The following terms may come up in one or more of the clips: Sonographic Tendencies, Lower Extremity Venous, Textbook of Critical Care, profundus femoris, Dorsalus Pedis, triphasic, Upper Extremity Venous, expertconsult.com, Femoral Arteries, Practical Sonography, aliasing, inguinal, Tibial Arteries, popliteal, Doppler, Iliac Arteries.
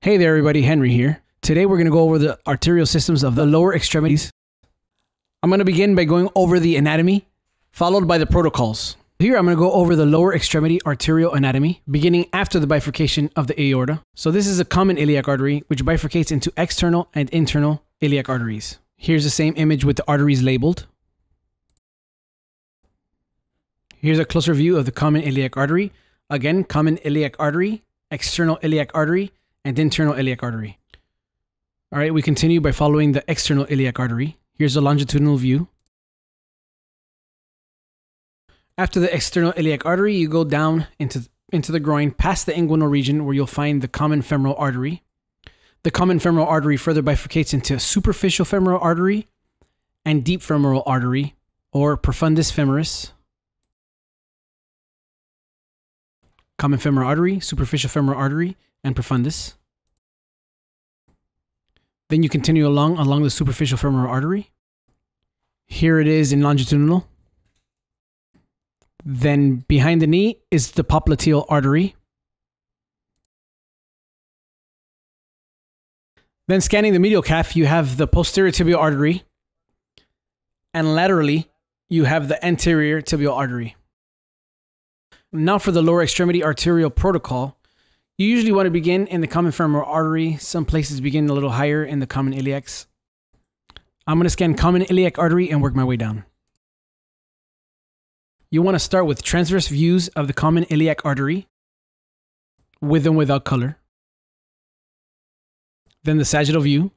Hey there everybody, Henry here. Today we're going to go over the arterial systems of the lower extremities. I'm going to begin by going over the anatomy, followed by the protocols. Here I'm going to go over the lower extremity arterial anatomy, beginning after the bifurcation of the aorta. So this is a common iliac artery, which bifurcates into external and internal iliac arteries. Here's the same image with the arteries labeled. Here's a closer view of the common iliac artery. Again, common iliac artery, external iliac artery, and internal iliac artery. All right, we continue by following the external iliac artery. Here's a longitudinal view. After the external iliac artery, you go down into the groin, past the inguinal region, where you'll find the common femoral artery. The common femoral artery further bifurcates into a superficial femoral artery and deep femoral artery, or profundus femoris. Common femoral artery, superficial femoral artery, and profundus. Then you continue along the superficial femoral artery. Here it is in longitudinal. Then behind the knee is the popliteal artery. Then scanning the medial calf, you have the posterior tibial artery. And laterally, you have the anterior tibial artery. Now for the lower extremity arterial protocol. You usually want to begin in the common femoral artery. Some places begin a little higher in the common iliacs. I'm going to scan common iliac artery and work my way down. You want to start with transverse views of the common iliac artery, with and without color. Then the sagittal view.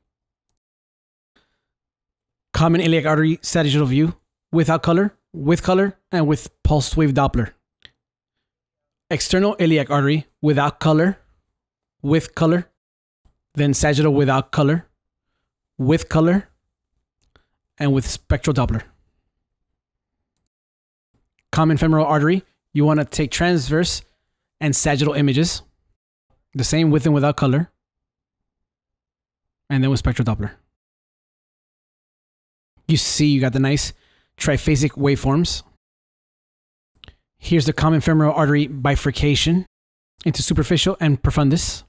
Common iliac artery sagittal view, without color, with color, and with pulsed wave Doppler. External iliac artery without color, with color, then sagittal without color, with color, and with spectral Doppler. Common femoral artery, you want to take transverse and sagittal images, the same with and without color, and then with spectral Doppler. You see you got the nice triphasic waveforms. Here's the common femoral artery bifurcation into superficial and profundus.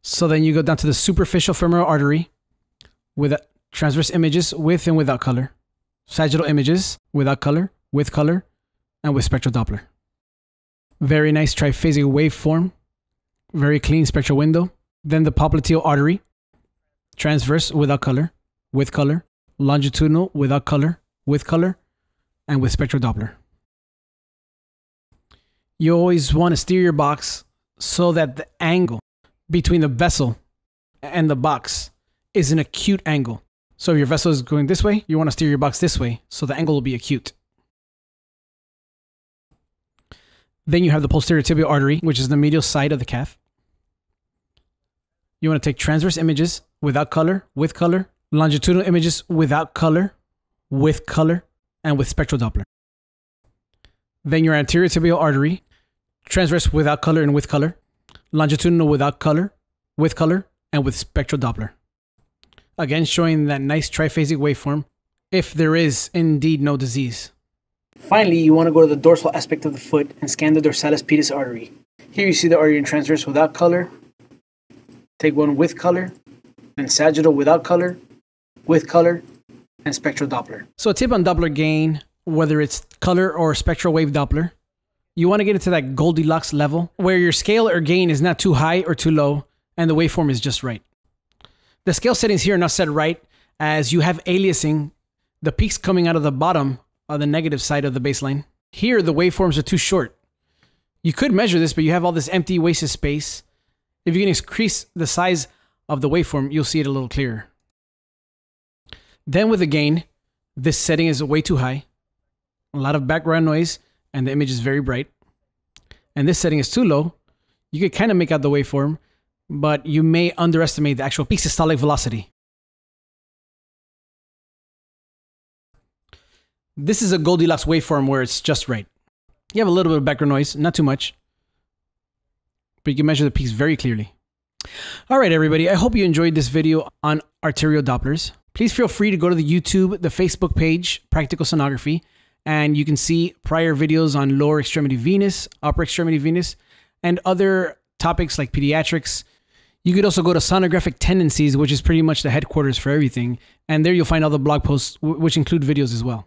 So then you go down to the superficial femoral artery with transverse images with and without color, sagittal images without color, with color, and with spectral Doppler. Very nice triphasic waveform, very clean spectral window. Then the popliteal artery, transverse without color, with color, longitudinal without color, with color, and with spectral Doppler. You always want to steer your box so that the angle between the vessel and the box is an acute angle. So if your vessel is going this way, you want to steer your box this way, so the angle will be acute. Then you have the posterior tibial artery, which is the medial side of the calf. You want to take transverse images without color, with color, longitudinal images without color, with color, and with spectral Doppler. Then your anterior tibial artery, transverse without color and with color, longitudinal without color, with color, and with spectral Doppler. Again, showing that nice triphasic waveform, if there is indeed no disease. Finally, you want to go to the dorsal aspect of the foot and scan the dorsalus pedis artery. Here you see the artery in transverse without color, take one with color, then sagittal without color, with color, and spectral Doppler. So a tip on Doppler gain, whether it's color or spectral wave Doppler, you want to get into that Goldilocks level where your scale or gain is not too high or too low and the waveform is just right. The scale settings here are not set right as you have aliasing, the peaks coming out of the bottom on the negative side of the baseline. Here the waveforms are too short. You could measure this, but you have all this empty wasted space. If you can increase the size of the waveform, you'll see it a little clearer. Then with the gain, this setting is way too high. A lot of background noise, and the image is very bright. And this setting is too low. You could kind of make out the waveform, but you may underestimate the actual peak systolic velocity. This is a Goldilocks waveform where it's just right. You have a little bit of background noise, not too much, but you can measure the peaks very clearly. All right, everybody, I hope you enjoyed this video on arterial Dopplers. Please feel free to go to the YouTube, the Facebook page, Practical Sonography, and you can see prior videos on lower extremity venous, upper extremity venous, and other topics like pediatrics. You could also go to Sonographic Tendencies, which is pretty much the headquarters for everything. And there you'll find all the blog posts, which include videos as well.